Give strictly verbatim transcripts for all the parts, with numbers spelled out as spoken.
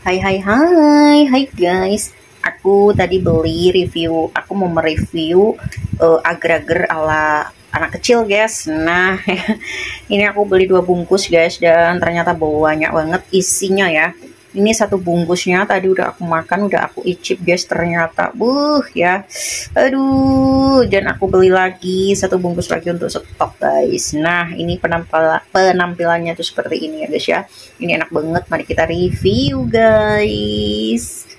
Hai hai hai hai guys, aku tadi beli review, aku mau mereview uh, agar-agar ala anak kecil guys. Nah ini aku beli dua bungkus guys, dan ternyata banyak banget isinya ya. Ini satu bungkusnya tadi udah aku makan, udah aku icip guys, ternyata buh ya, aduh. Dan aku beli lagi satu bungkus lagi untuk stok guys. Nah ini penampil penampilannya tuh seperti ini ya guys ya. Ini enak banget, mari kita review guys.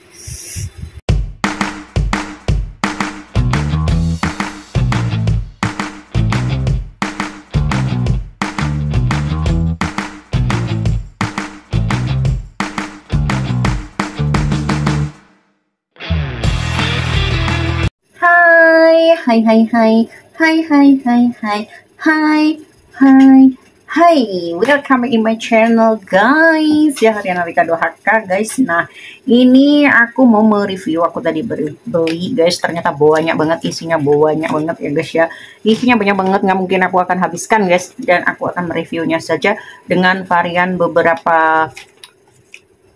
Hai hai hai hai hai hai hai hai hai hai, welcome in my channel guys ya, Hariana Rika Dohaka guys. Nah ini aku mau mereview, aku tadi beli guys, ternyata banyak banget isinya, banyak banget ya guys ya, isinya banyak banget, nggak mungkin aku akan habiskan guys, dan aku akan mereviewnya saja dengan varian beberapa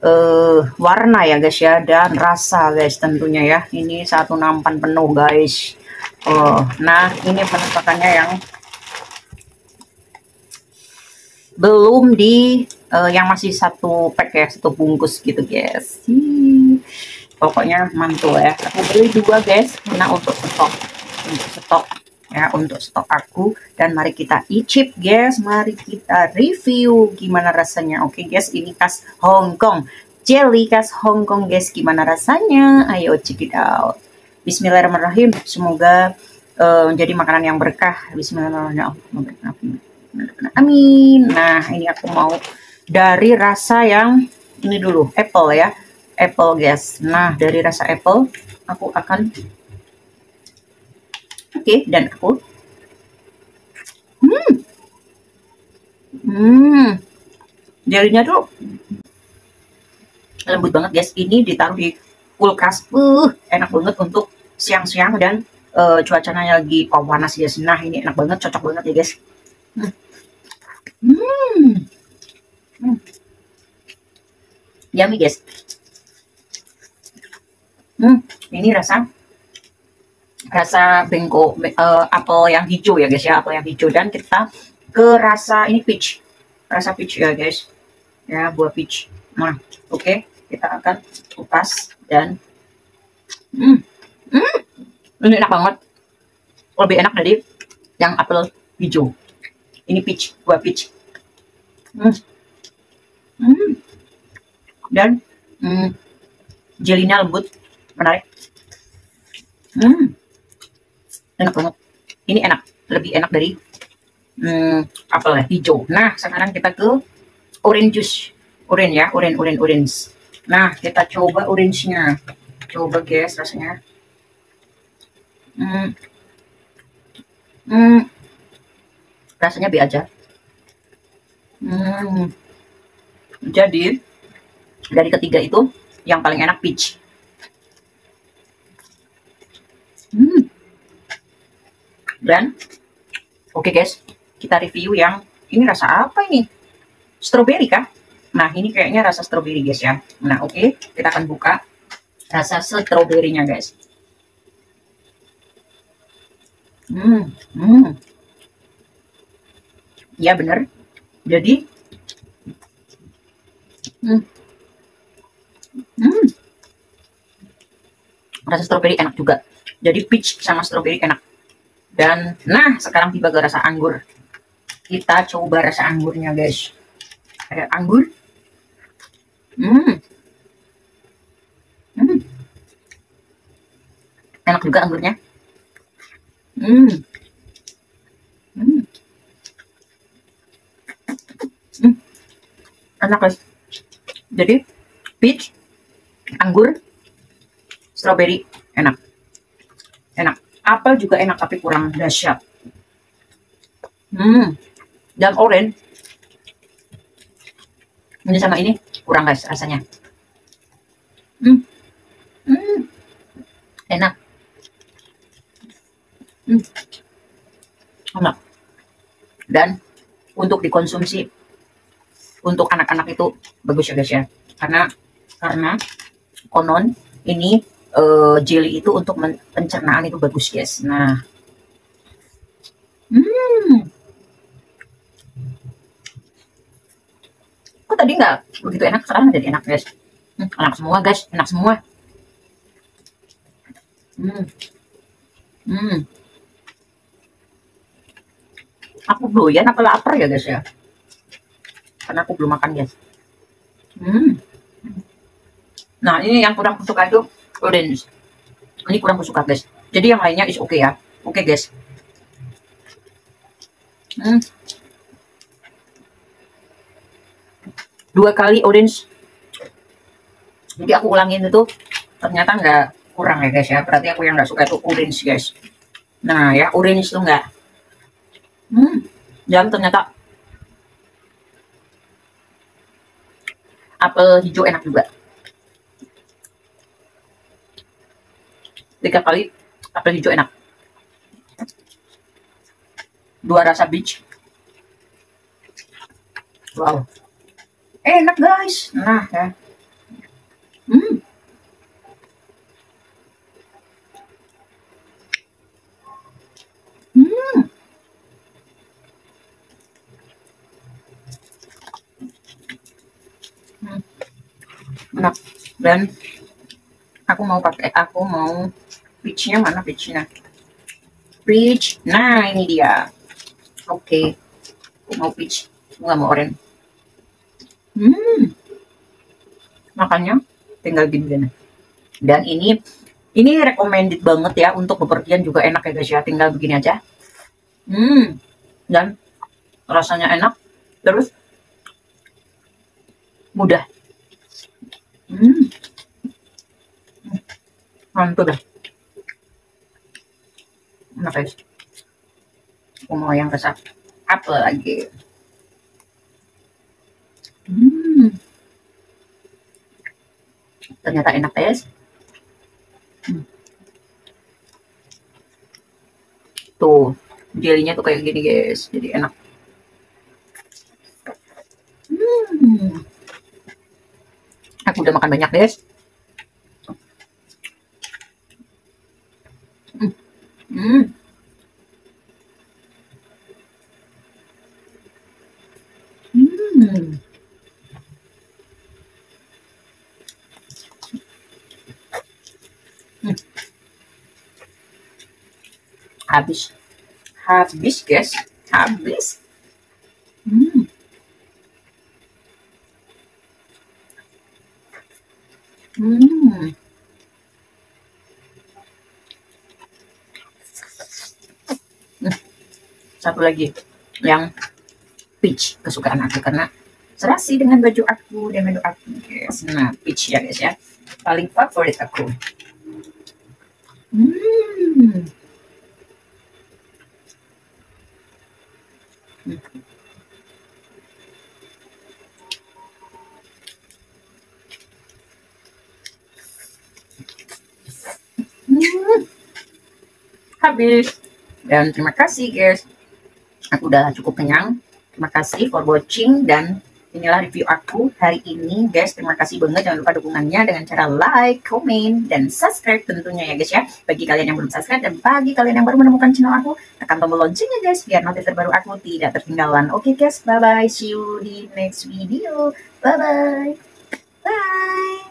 Uh, warna ya guys ya, dan rasa guys tentunya ya. Ini satu nampan penuh guys. Oh, nah ini penampakannya yang belum di uh, yang masih satu pack ya, satu bungkus gitu guys. Hii, pokoknya mantul ya. Aku beli dua guys, nah untuk stok, untuk stok ya, untuk stok aku. Dan mari kita icip guys, mari kita review gimana rasanya. Oke okay, guys, ini khas Hong Kong, jelly khas Hong Kong guys, gimana rasanya, ayo check it out. Bismillahirrahmanirrahim, semoga uh, menjadi makanan yang berkah. Bismillahirrahmanirrahim, amin. Nah ini aku mau dari rasa yang ini dulu, apple ya, apple guys. Nah dari rasa apple aku akan Oke, okay, dan aku hmm, hmm, jelinya tuh lembut banget guys. Ini ditaruh di kulkas, uh, enak banget untuk siang-siang dan uh, cuacanya lagi panas guys. Nah ini enak banget, cocok banget ya guys. Hmm, hmm, hmm. Yummy guys. Hmm, ini rasa rasa bengko, uh, apel yang hijau ya guys ya, apel yang hijau. Dan kita ke rasa ini peach, rasa peach ya guys ya, buah peach. Nah oke okay, kita akan kupas dan hmm, hmm, ini enak banget, lebih enak dari yang apel hijau. Ini peach, buah peach. Hmm, hmm. Dan hmm, jelinya lembut, menarik. Hmm, enak banget, ini enak, lebih enak dari hmm, apel hijau. Nah sekarang kita ke orange juice, orange ya, orange orange orange. Nah kita coba orange nya, coba guys rasanya. Hmm, hmm, rasanya B aja. Hmm, jadi dari ketiga itu yang paling enak peach. Hmm. Dan oke okay guys, kita review yang ini, rasa apa ini, strawberry kah? Nah ini kayaknya rasa strawberry guys ya. Nah oke okay, kita akan buka rasa strawberry-nya guys. Hmm, hmm. Ya bener, jadi hmm. Hmm. Rasa strawberry enak juga, jadi peach sama strawberry enak. Dan nah sekarang tiba ke rasa anggur, kita coba rasa anggurnya guys. Ada anggur, hmm. Hmm. Enak juga anggurnya. Hmm. Hmm. Hmm. Enak guys, jadi peach, anggur, strawberry enak, enak. Apel juga enak tapi kurang dahsyat. Hmm. Dan orange ini sama ini kurang guys rasanya. Hmm. Hmm. Enak. Hmm. Enak. Dan untuk dikonsumsi untuk anak-anak itu bagus ya guys ya, karena karena konon ini uh, jelly itu untuk pencernaan itu bagus, guys. Nah, hmm, kok tadi nggak begitu enak, sekarang jadi enak, guys. Hmm, enak semua, guys, enak semua. Hmm, hmm. Aku doyan apa lapar ya, guys, ya? Karena aku belum makan, guys. Hmm. Nah, ini yang kurang kusuka itu orange. Ini kurang kusuka, guys. Jadi yang lainnya is oke, okay, ya. Oke, okay, guys. Hmm. Dua kali orange. Jadi aku ulangin itu ternyata nggak kurang ya, guys, ya. Berarti aku yang nggak suka itu orange, guys. Nah, ya orange tuh nggak. Hmm. Dan ternyata apel hijau enak juga. Tiga kali apel hijau enak. Dua rasa beach. Wow. Enak, guys. Nah, ya. Hmm. Hmm. Hmm. Enak. Dan aku mau pakai, aku mau peachnya, mana peachnya? Peach, nah ini dia. Oke, okay. Aku mau peach, aku nggak mau orange. Hmm, makanya tinggal gini-gini. Dan ini, ini recommended banget ya untuk bepergian, juga enak ya, guys, ya. Tinggal begini aja. Hmm, dan rasanya enak, terus mudah. Hmm, mantap dah. Enak, guys. Aku mau yang resep apel lagi. Hmm. Ternyata enak, guys. Hmm. Tuh, jelinya tuh kayak gini, guys. Jadi enak. Hmm. Aku udah makan banyak, guys. Hmm. Hmm. Hmm. Habis. Habis, guys. Habis. Hmm. Hmm. Satu lagi yang peach kesukaan aku karena serasi dengan baju aku dan menu aku, guys. Nah, peach ya, guys, ya, paling favorit aku. Hmm. Hmm. Habis. Dan terima kasih, guys. Aku udah cukup kenyang. Terima kasih for watching, dan inilah review aku hari ini, guys. Terima kasih banget, jangan lupa dukungannya dengan cara like, comment, dan subscribe tentunya ya, guys, ya. Bagi kalian yang belum subscribe dan bagi kalian yang baru menemukan channel aku, tekan tombol loncengnya, guys, biar notif terbaru aku tidak tertinggalan. Oke, guys, bye bye, see you di next video. Bye bye. Bye.